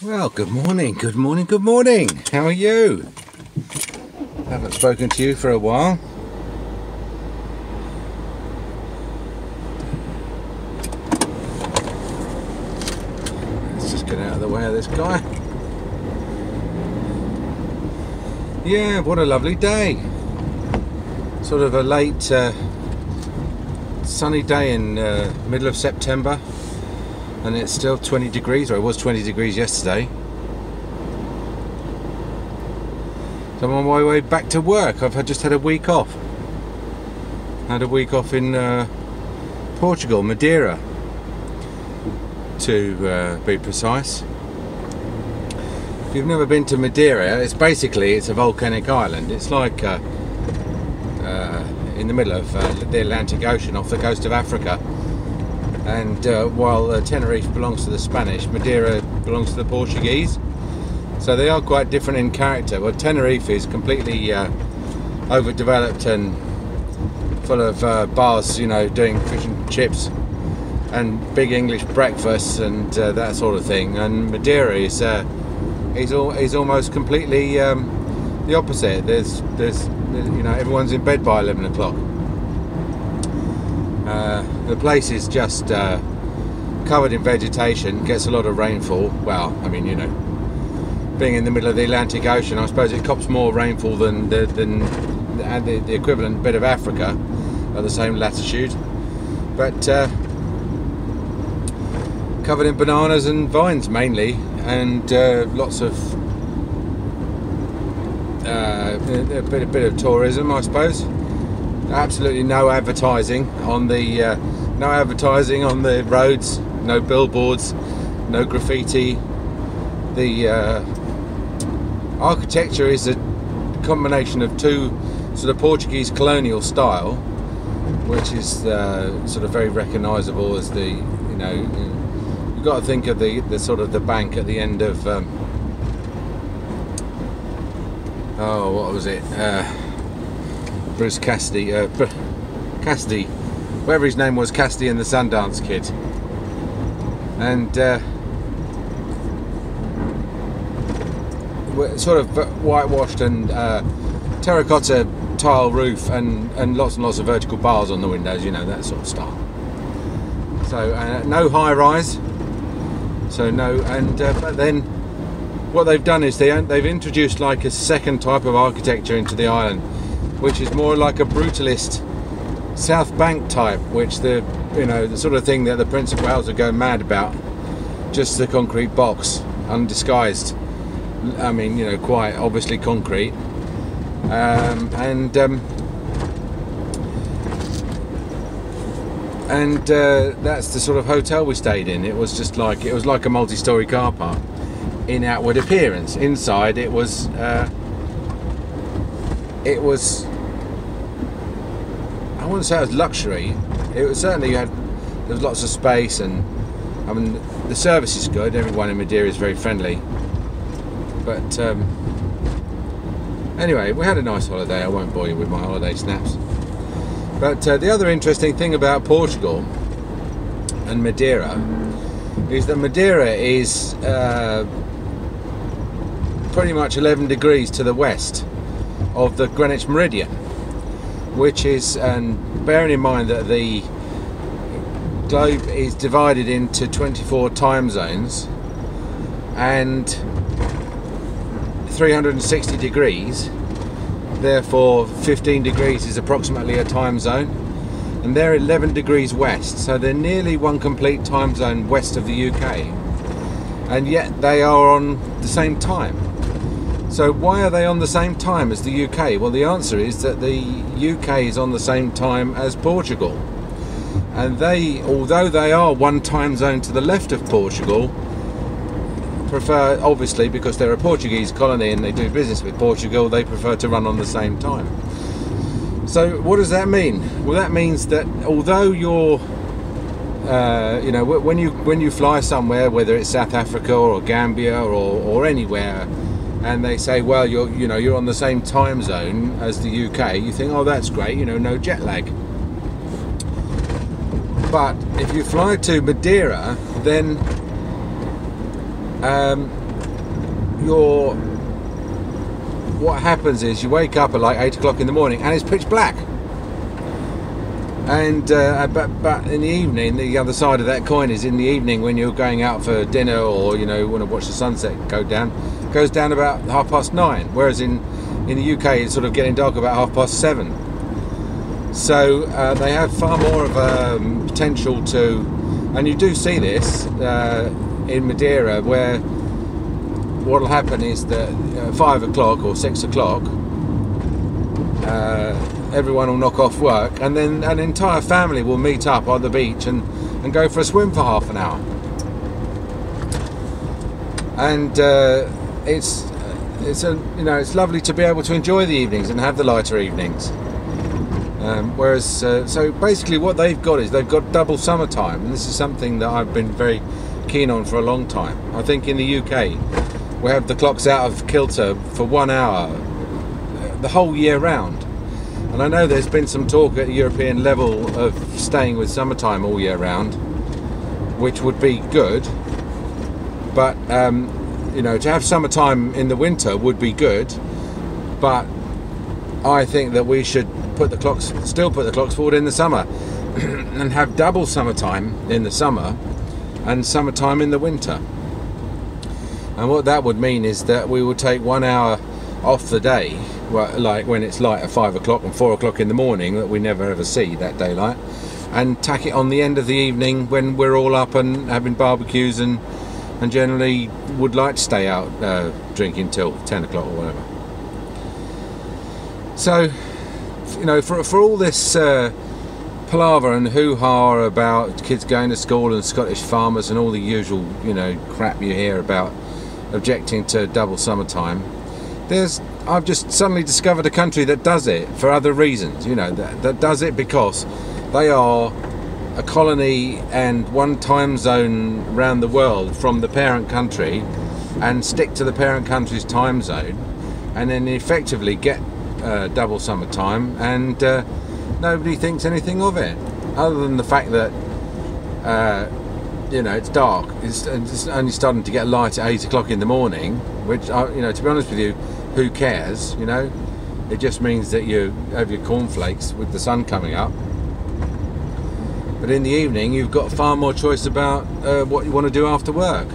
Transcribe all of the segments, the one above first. Well, good morning. How are you? Haven't spoken to you for a while. Let's just get out of the way of this guy. Yeah, what a lovely day. Sort of a late sunny day in middle of September. And it's still 20 degrees, or it was 20 degrees yesterday. So I'm on my way back to work. I've just had a week off. Had a week off in Portugal, Madeira, to be precise. If you've never been to Madeira, it's basically a volcanic island. It's like in the middle of the Atlantic Ocean, off the coast of Africa. And while Tenerife belongs to the Spanish, Madeira belongs to the Portuguese. So they are quite different in character. Well, Tenerife is completely overdeveloped and full of bars, you know, doing fish and chips and big English breakfasts and that sort of thing. And Madeira is almost completely the opposite. There's, you know, everyone's in bed by 11 o'clock. The place is just covered in vegetation, gets a lot of rainfall. Well, I mean, you know, being in the middle of the Atlantic Ocean, I suppose it cops more rainfall than the equivalent bit of Africa at the same latitude. But covered in bananas and vines mainly, and lots of a bit of tourism, I suppose. Absolutely no advertising on the roads, no billboards, no graffiti. The architecture is a combination of two sort of Portuguese colonial style, which is sort of very recognisable as the, you know, you've got to think of the sort of the bank at the end of oh, what was it? Bruce Cassidy, whatever his name was, Cassidy and the Sundance Kid. And sort of whitewashed and terracotta tile roof and lots of vertical bars on the windows, you know, that sort of style. So no high rise, so no, and but then what they've done is they've introduced like a second type of architecture into the island, which is more like a brutalist South Bank type, which the, you know, the sort of thing that the Prince of Wales would go mad about. Just the concrete box, undisguised. I mean, you know, quite obviously concrete. That's the sort of hotel we stayed in. It was just like, it was like a multi-storey car park in outward appearance. Inside, it was, I wouldn't say it was luxury, it was certainly, there was lots of space, and I mean the service is good, everyone in Madeira is very friendly, but anyway, we had a nice holiday. I won't bore you with my holiday snaps, but the other interesting thing about Portugal and Madeira is that Madeira is pretty much 11 degrees to the west of the Greenwich Meridian, which is, and bearing in mind that the globe is divided into 24 time zones and 360 degrees, therefore 15 degrees is approximately a time zone, and they're 11 degrees west, so they're nearly one complete time zone west of the UK, and yet they are on the same time. So why are they on the same time as the UK? Well, the answer is that the UK is on the same time as Portugal. And they, although they are one time zone to the left of Portugal, prefer, obviously, because they're a Portuguese colony and they do business with Portugal, they prefer to run on the same time. So what does that mean? Well, that means that although you're, you know, when you fly somewhere, whether it's South Africa or Gambia or anywhere, and they say, well, you're on the same time zone as the UK, you think, oh, that's great, you know, no jet lag. But if you fly to Madeira, then what happens is you wake up at like 8 o'clock in the morning and it's pitch black, and but in the evening, the other side of that coin is in the evening when you're going out for dinner, or you know, you want to watch the sunset go down, it goes down about 9:30, whereas in the UK it's sort of getting dark about 7:30. So they have far more of a potential to, and you do see this in Madeira, where what will happen is that 5 o'clock or 6 o'clock, everyone will knock off work, and then an entire family will meet up on the beach and go for a swim for half an hour. And it's lovely to be able to enjoy the evenings and have the lighter evenings. Whereas, so basically what they've got is they've got double summertime, and this is something that I've been very keen on for a long time. I think in the UK we have the clocks out of kilter for 1 hour the whole year round, and I know there's been some talk at the European level of staying with summertime all year round, which would be good, but you know, to have summertime in the winter would be good, but I think that we should still put the clocks forward in the summer and have double summertime in the summer and summertime in the winter. And what that would mean is that we would take 1 hour off the day, like when it's light at 5 o'clock and 4 o'clock in the morning, that we never ever see that daylight, and tack it on the end of the evening when we're all up and having barbecues and generally would like to stay out drinking till 10 o'clock or whatever. So you know, for all this palaver and hoo-ha about kids going to school and Scottish farmers and all the usual, you know, crap you hear about objecting to double summertime, I've just suddenly discovered a country that does it for other reasons, you know, that does it because they are a colony and one time zone around the world from the parent country and stick to the parent country's time zone, and then effectively get double summertime, and nobody thinks anything of it, other than the fact that you know, it's dark. It's only starting to get light at 8 o'clock in the morning, which you know, to be honest with you, who cares? You know, it just means that you have your cornflakes with the sun coming up. But in the evening, you've got far more choice about what you want to do after work.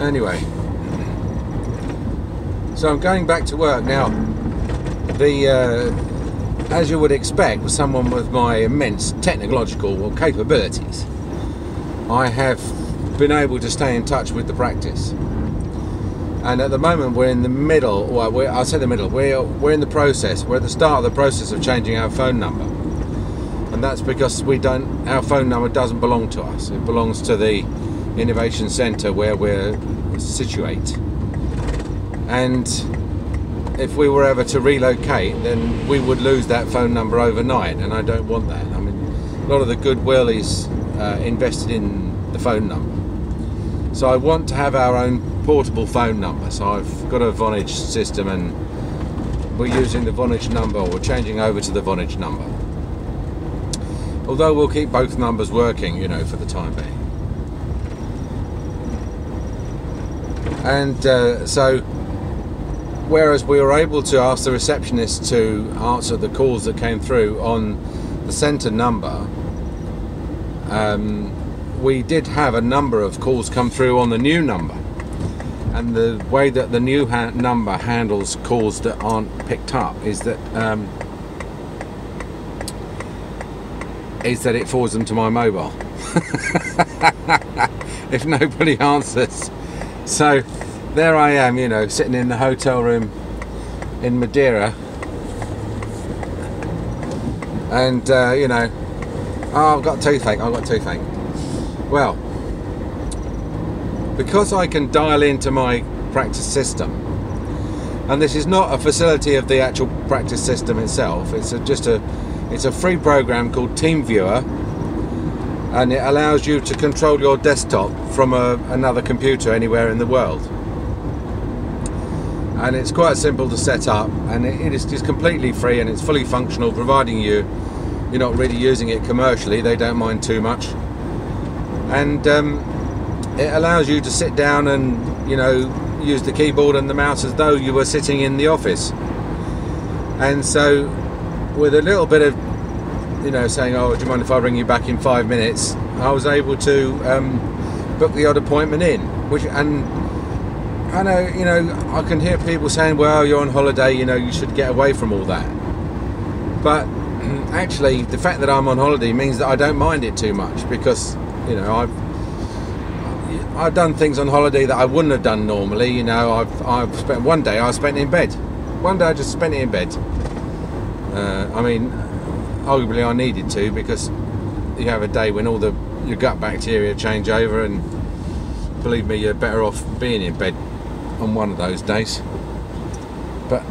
Anyway. So I'm going back to work now. As you would expect, with someone with my immense technological capabilities, I have been able to stay in touch with the practice. And at the moment, we're in the middle. Well, I'll say the middle. We're in the process. We're at the start of the process of changing our phone number, and that's because our phone number doesn't belong to us. It belongs to the Innovation Centre where we're situated. And if we were ever to relocate, then we would lose that phone number overnight, and I don't want that. I mean, a lot of the goodwill is invested in the phone number. So I want to have our own portable phone number. So I've got a Vonage system, and we're using the Vonage number, or we're changing over to the Vonage number. Although we'll keep both numbers working, you know, for the time being. And so, whereas we were able to ask the receptionist to answer the calls that came through on the centre number, we did have a number of calls come through on the new number. And the way that the new number handles calls that aren't picked up is that it forwards them to my mobile if nobody answers. So there I am, you know, sitting in the hotel room in Madeira, and you know, oh, I've got toothache. Well, because I can dial into my practice system, and this is not a facility of the actual practice system itself, it's a free program called TeamViewer, and it allows you to control your desktop from another computer anywhere in the world. And it's quite simple to set up, and it is just completely free, and it's fully functional, providing you're not really using it commercially. They don't mind too much. And it allows you to sit down and, you know, use the keyboard and the mouse as though you were sitting in the office. And so with a little bit of, you know, saying, oh, do you mind if I ring you back in 5 minutes, I was able to book the odd appointment in, which, and I know, you know, I can hear people saying, well, you're on holiday, you know, you should get away from all that. But actually, the fact that I'm on holiday means that I don't mind it too much, because, you know, I've done things on holiday that I wouldn't have done normally. You know, I've spent one day, I spent in bed. One day I just spent it in bed. I mean, arguably I needed to, because you have a day when all the your gut bacteria change over, and believe me, you're better off being in bed on one of those days. But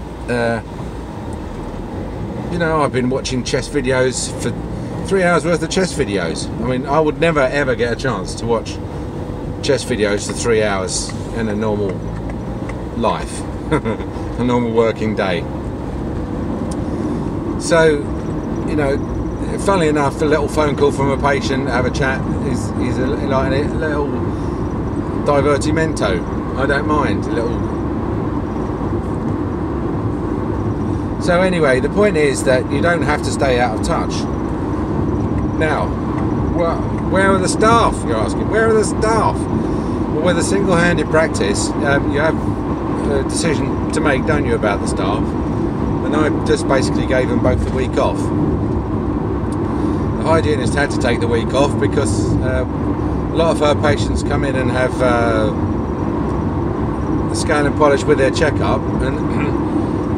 you know, I've been watching chess videos for 3 hours worth of chess videos. I mean, I would never ever get a chance to watch chess videos for 3 hours in a normal life, a normal working day. So, you know, funnily enough, a little phone call from a patient, have a chat, is a, like a little divertimento. I don't mind a little. So anyway, the point is that you don't have to stay out of touch. Now, where are the staff, you're asking? Where are the staff? Well, with a single-handed practice, you have a decision to make, don't you, about the staff? And I just basically gave them both the week off. The hygienist had to take the week off because a lot of her patients come in and have a scan and polish with their checkup, and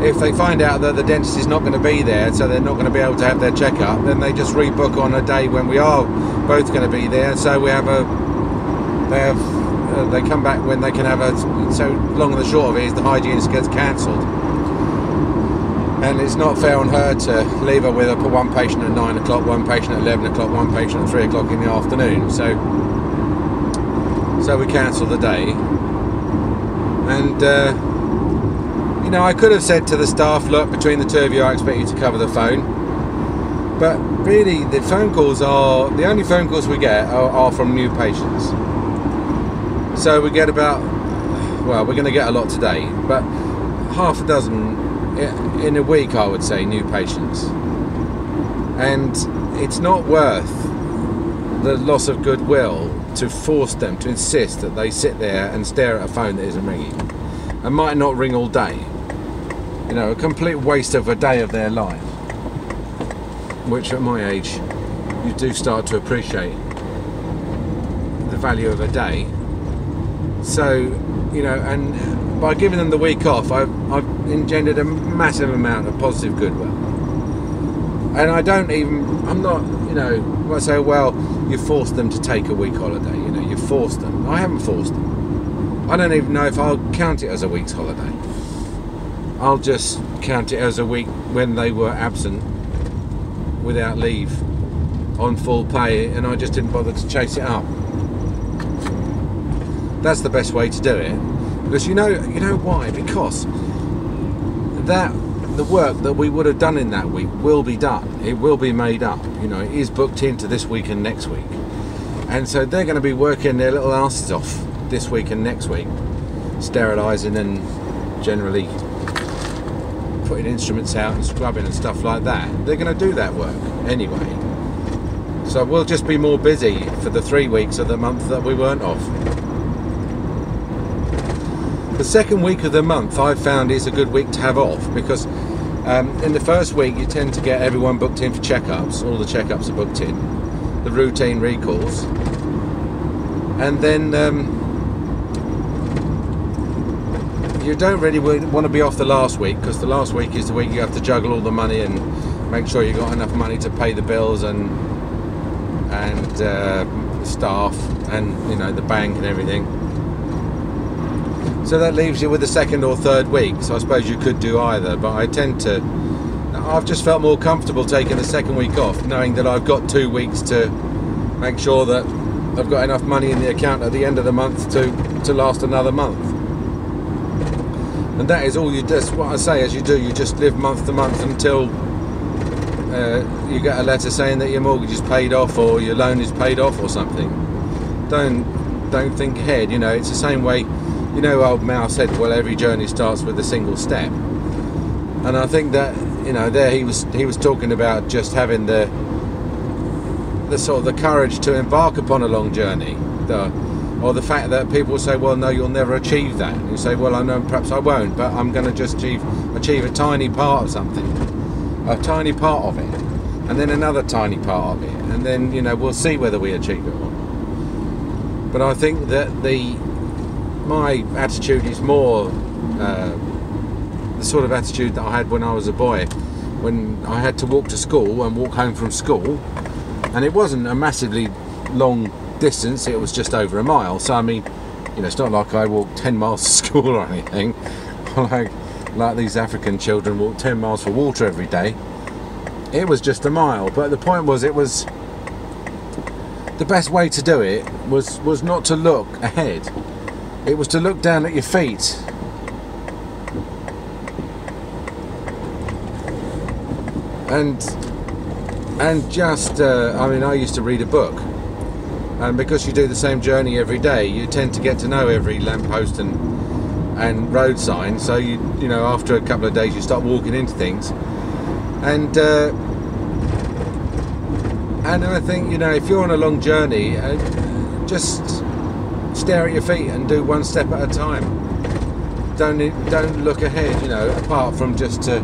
if they find out that the dentist is not going to be there, so they're not going to be able to have their checkup, then they just rebook on a day when we are both going to be there. So we have they come back when they can have a. So long and the short of it is, the hygienist gets cancelled, and it's not fair on her to leave her with her one patient at 9 o'clock, one patient at 11 o'clock, one patient at 3 o'clock in the afternoon. So we cancelled the day, and you know, I could have said to the staff, look, between the two of you I expect you to cover the phone, but really the phone calls are, the only phone calls we get are from new patients. So we get about, well, we're going to get a lot today, but half a dozen in a week, I would say, new patients, and it's not worth the loss of goodwill to force them to insist that they sit there and stare at a phone that isn't ringing, and might not ring all day. You know, a complete waste of a day of their life, which at my age you do start to appreciate the value of a day. So, you know, and by giving them the week off, I've engendered a massive amount of positive goodwill. And I don't even, I'm not, you know, I say, well, you forced them to take a week holiday, you know, you forced them. I haven't forced them. I don't even know if I'll count it as a week's holiday. I'll just count it as a week when they were absent without leave on full pay, and I just didn't bother to chase it up. That's the best way to do it, because you know why? Because the work that we would have done in that week will be done. It will be made up. You know, it is booked into this week and next week, and so they're going to be working their little asses off this week and next week, sterilising and generally putting instruments out and scrubbing and stuff like that. They're going to do that work anyway. So we'll just be more busy for the 3 weeks of the month that we weren't off. The second week of the month, I've found, is a good week to have off, because in the first week you tend to get everyone booked in for checkups. All the checkups are booked in, the routine recalls, and then you don't really want to be off the last week, because the last week is the week you have to juggle all the money and make sure you've got enough money to pay the bills and staff and, you know, the bank and everything. So that leaves you with the second or third week. So I suppose you could do either, but I've just felt more comfortable taking the second week off, knowing that I've got 2 weeks to make sure that I've got enough money in the account at the end of the month to last another month. And that is all you just, what I say as you do, you just live month to month until you get a letter saying that your mortgage is paid off or your loan is paid off or something. Don't don't think ahead. You know, it's the same way, you know, old Mao said, well, every journey starts with a single step. And I think that, you know, there he was talking about just having the sort of the courage to embark upon a long journey, or the fact that people say, well, no, you'll never achieve that. And you say, well, I know perhaps I won't, but I'm going to just achieve a tiny part of something, a tiny part of it, and then another tiny part of it, and then, you know, we'll see whether we achieve it or not. But I think that my attitude is more the sort of attitude that I had when I was a boy, when I had to walk to school and walk home from school, and it wasn't a massively long distance, it was just over a mile. So I mean, you know, it's not like I walked 10 miles to school or anything, like these African children walk 10 miles for water every day. It was just a mile, but the point was, it was the best way to do it was not to look ahead, it was to look down at your feet. And just, I mean, I used to read a book, and because you do the same journey every day, you tend to get to know every lamppost and road sign, so you know, after a couple of days you start walking into things, and I think, you know, if you're on a long journey, just stare at your feet and do one step at a time. Don't look ahead, you know, apart from just to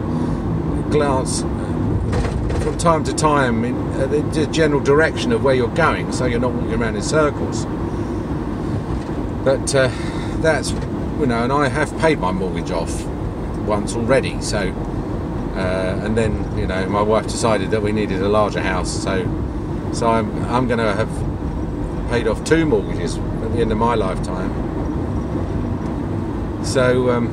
glance from time to time in the general direction of where you're going, so you're not walking around in circles. But that's, you know, and I have paid my mortgage off once already, so and then, you know, my wife decided that we needed a larger house, so I'm going to have paid off 2 mortgages at the end of my lifetime. So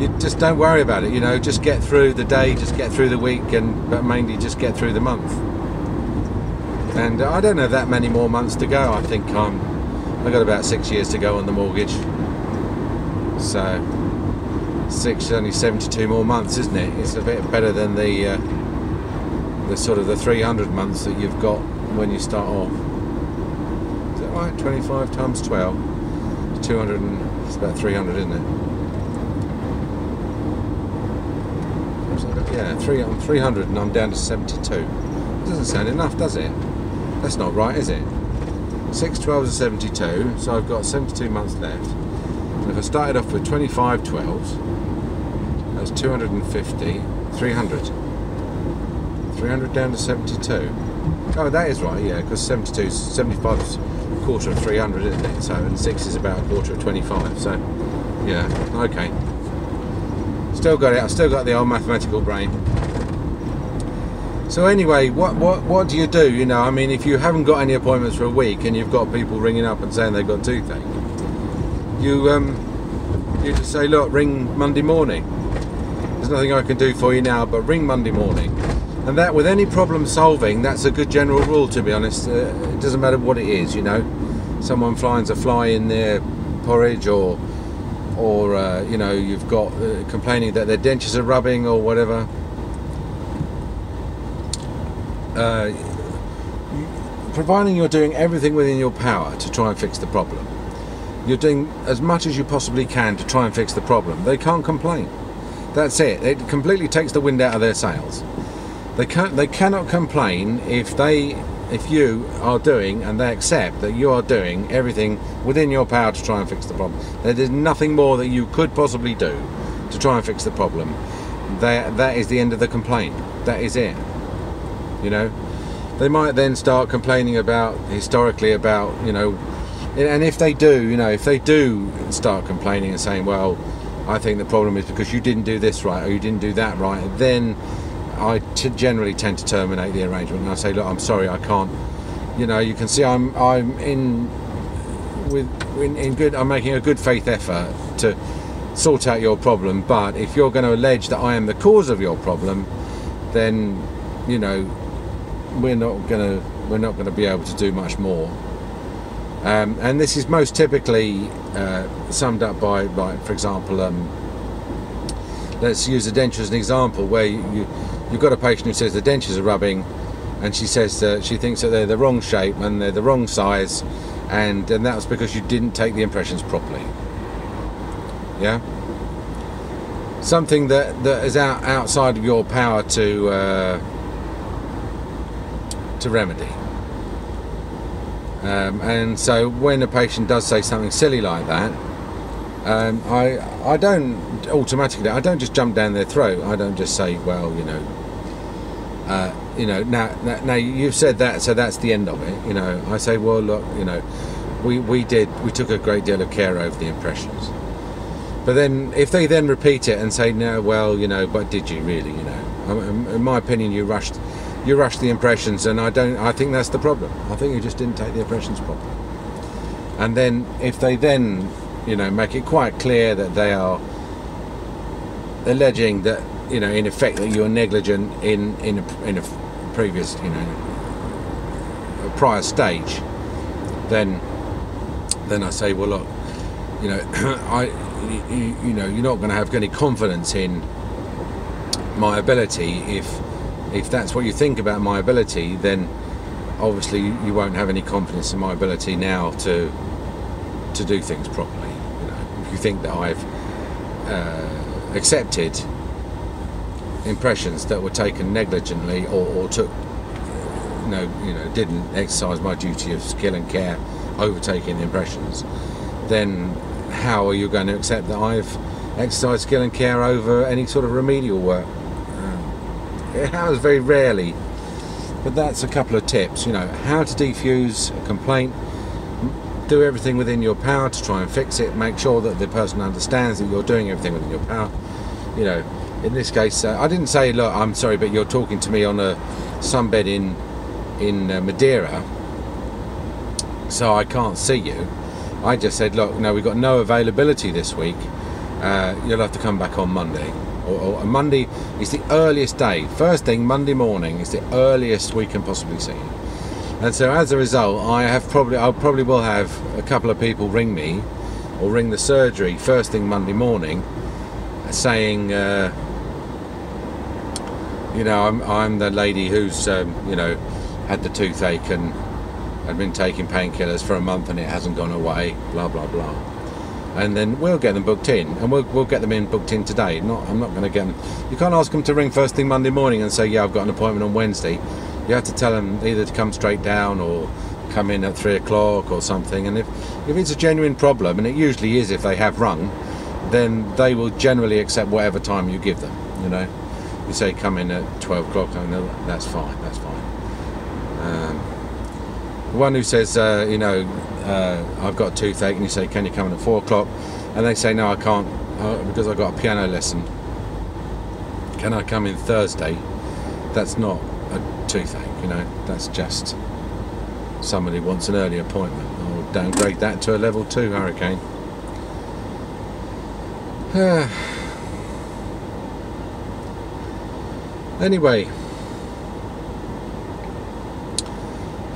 you just don't worry about it, you know, just get through the day, just get through the week, but mainly just get through the month. And I don't have that many more months to go. I think I've got about 6 years to go on the mortgage, so 6 is only 72 more months, isn't it? It's a bit better than the sort of the 300 months that you've got when you start off. Is that right? 25 times 12, it's 200, and it's about 300, isn't it? Yeah, 300, and I'm down to 72. It doesn't sound enough, does it? That's not right, is it? 6 12s are 72, so I've got 72 months left. And if I started off with 25 12s, that's 250, 300 down to 72. Oh, that is right, yeah, because 72, 75 is a quarter of 300, isn't it? So, and 6 is about a quarter of 25, so yeah, okay. Still got it. I've still got the old mathematical brain. So anyway, what do? You know, I mean, if you haven't got any appointments for a week and you've got people ringing up and saying they've got toothache, you just say, look, ring Monday morning. There's nothing I can do for you now, but ring Monday morning. And that, with any problem solving, that's a good general rule, to be honest. It doesn't matter what it is, you know. Someone finds a fly in their porridge, or you know, you've got complaining that their dentures are rubbing or whatever, providing you're doing everything within your power to try and fix the problem, you're doing as much as you possibly can to try and fix the problem, they can't complain. That's it. It completely takes the wind out of their sails. They cannot complain if you are doing, and they accept that you are doing everything within your power to try and fix the problem. There is nothing more that you could possibly do to try and fix the problem. That is the end of the complaint. That is it. You know, they might then start complaining historically about, you know, and if they do, you know, if they do start complaining and saying, well, I think the problem is because you didn't do this right or you didn't do that right, then I generally tend to terminate the arrangement, and I say, look, I'm sorry, I can't. You know, you can see I'm I'm making a good faith effort to sort out your problem, but if you're going to allege that I am the cause of your problem, then, you know, we're not going to be able to do much more. And this is most typically summed up by, for example, let's use the denture as an example, where you've got a patient who says the dentures are rubbing, and she says she thinks that they're the wrong shape and they're the wrong size, and that was because you didn't take the impressions properly. Yeah, something that is outside of your power to remedy. And so when a patient does say something silly like that, I don't automatically, I don't just jump down their throat. I don't just say, well, now you've said that, so that's the end of it. You know, I say, well, look, you know, we took a great deal of care over the impressions. But then if they then repeat it and say, no, well, you know, but did you really, you know, in my opinion, you rushed the impressions, and I think that's the problem. I think you just didn't take the impressions properly. And then if they then, you know, make it quite clear that they are alleging that, you know, in effect that you're negligent in a previous, you know, prior stage, then I say, well, look, you know, you're not going to have any confidence in my ability if that's what you think about my ability, then obviously you won't have any confidence in my ability now to do things properly. You know, if you think that I've accepted impressions that were taken negligently or took, you know, didn't exercise my duty of skill and care overtaking the impressions, then how are you going to accept that I've exercised skill and care over any sort of remedial work? It happens very rarely, but that's a couple of tips. You know, how to defuse a complaint, do everything within your power to try and fix it, make sure that the person understands that you're doing everything within your power. You know, in this case, I didn't say, look, I'm sorry, but you're talking to me on a sunbed in Madeira, so I can't see you. I just said, look, no, we've got no availability this week, you'll have to come back on Monday. Or Monday is the earliest day. First thing Monday morning is the earliest we can possibly see. And so as a result, I probably will have a couple of people ring me or ring the surgery first thing Monday morning, saying, you know, I'm the lady who's you know, had the toothache and had been taking painkillers for a month and it hasn't gone away, blah blah blah. And then we'll get them booked in, and we'll get them in booked in today. I'm not going to get them. You can't ask them to ring first thing Monday morning and say, yeah, I've got an appointment on Wednesday. You have to tell them either to come straight down or come in at 3 o'clock or something. And if it's a genuine problem, and it usually is if they have rung, then they will generally accept whatever time you give them. You know, you say come in at 12 o'clock, and that's fine. That's fine. The one who says, you know, I've got a toothache, and you say, can you come in at 4 o'clock? And they say, no, I can't, because I've got a piano lesson. Can I come in Thursday? That's not a toothache, you know, that's just somebody wants an early appointment. I'll downgrade that to a level 2 hurricane. Anyway,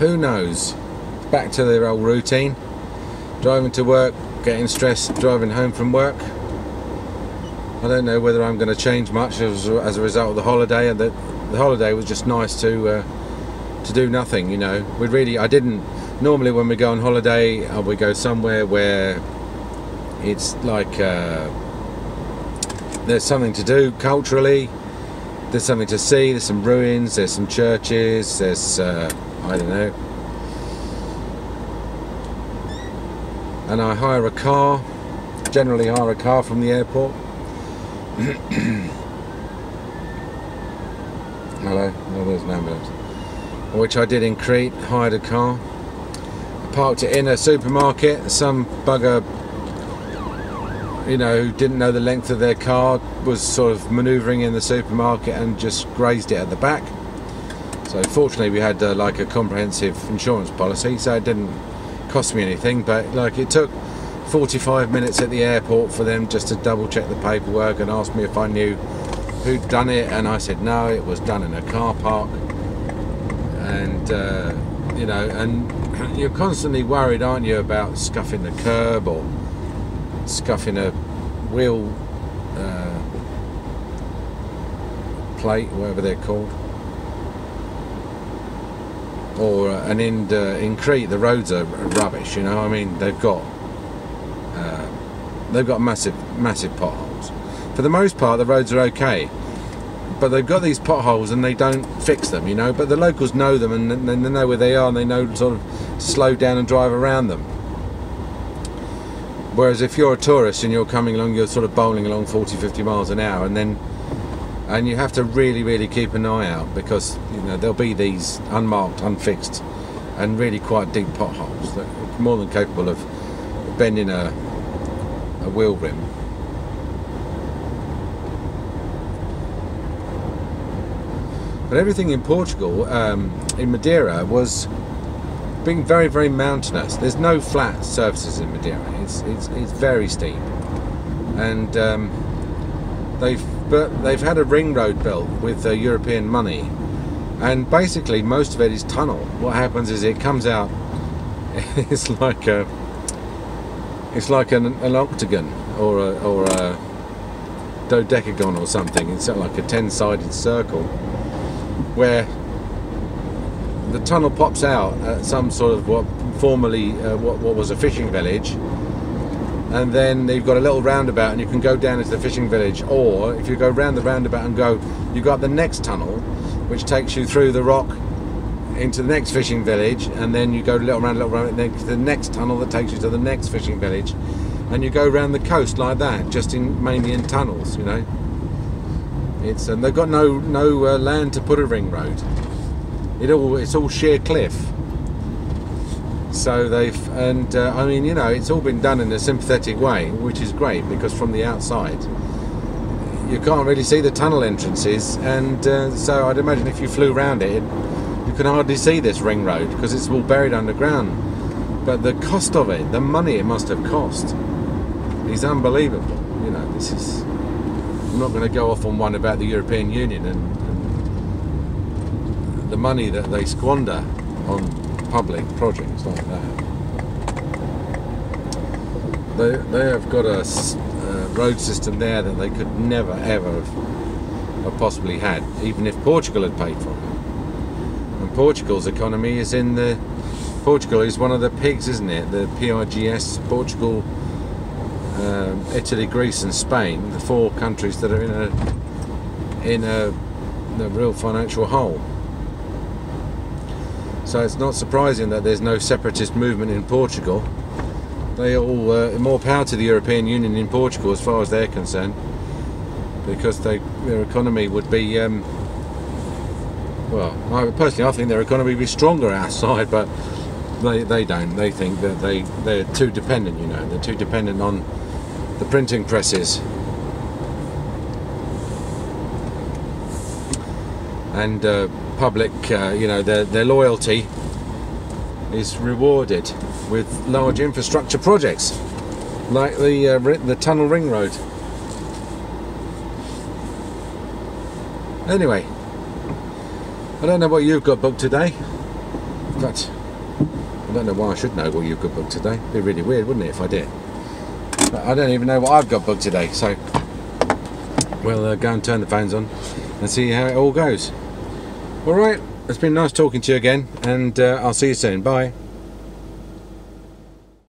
who knows? Back to their old routine, driving to work, getting stressed, driving home from work. I don't know whether I'm going to change much as a result of the holiday, and the holiday was just nice to do nothing, you know. I didn't, normally when we go on holiday, we go somewhere where it's like there's something to do culturally, there's something to see, there's some ruins, there's some churches, there's I don't know. And I hire a car, generally hire a car from the airport. Hello, no, there's an ambulance. Which I did in Crete, hired a car. I parked it in a supermarket, some bugger, you know, who didn't know the length of their car, was sort of manoeuvring in the supermarket and just grazed it at the back. So fortunately we had like a comprehensive insurance policy, so it didn't cost me anything, but like it took 45 minutes at the airport for them just to double check the paperwork and ask me if I knew who'd done it, and I said no, it was done in a car park. And you know, and you're constantly worried, aren't you, about scuffing the curb or scuffing a wheel plate, whatever they're called. in Crete the roads are rubbish, you know. I mean, they've got massive potholes. For the most part, the roads are okay, but they've got these potholes and they don't fix them, you know. But the locals know them, and they know where they are, and they know sort of slow down and drive around them. Whereas if you're a tourist and you're coming along, you're sort of bowling along 40-50 miles an hour, and you have to really keep an eye out, because you know there'll be these unmarked, unfixed, and really quite deep potholes that are more than capable of bending a wheel rim. But everything in Portugal, in Madeira, was being very mountainous. There's no flat surfaces in Madeira. It's very steep, and they've had a ring road built with European money, and basically most of it is tunnel. What happens is it comes out. It's like an octagon or a dodecagon or something. It's like a 10-sided circle where the tunnel pops out at some sort of what was a fishing village, and then they've got a little roundabout and you can go down into the fishing village, or if you go round the roundabout and go, you've got the next tunnel which takes you through the rock into the next fishing village, and then you go little round and then the next tunnel that takes you to the next fishing village, and you go round the coast like that, just mainly in tunnels, you know. It's, and they've got no land to put a ring road. It's all sheer cliff. So I mean, you know, it's all been done in a sympathetic way, which is great, because from the outside you can't really see the tunnel entrances, and so I'd imagine if you flew round it, you can hardly see this ring road because it's all buried underground. But the cost of it, the money it must have cost, is unbelievable. You know, this is. I'm not going to go off on one about the European Union and the money that they squander on public projects like that. They have got a road system there that they could never ever have possibly had, even if Portugal had paid for it. And Portugal's economy is in the... Portugal is one of the PIGS, isn't it? The PIGS, Portugal, Italy, Greece and Spain, the four countries that are in a real financial hole. So it's not surprising that there's no separatist movement in Portugal. They all more power to the European Union in Portugal as far as they're concerned, because their economy would be well, I personally think their economy would be stronger outside, but they don't. They think that they're too dependent, you know. They're too dependent on the printing presses, and public, you know, their loyalty is rewarded with large infrastructure projects like the tunnel ring road. Anyway, I don't know what you've got booked today, but I don't know why I should know what you've got booked today. It'd be really weird, wouldn't it, if I did? I don't even know what I've got booked today, so we'll go and turn the phones on and see how it all goes. All right, it's been nice talking to you again, and I'll see you soon. Bye.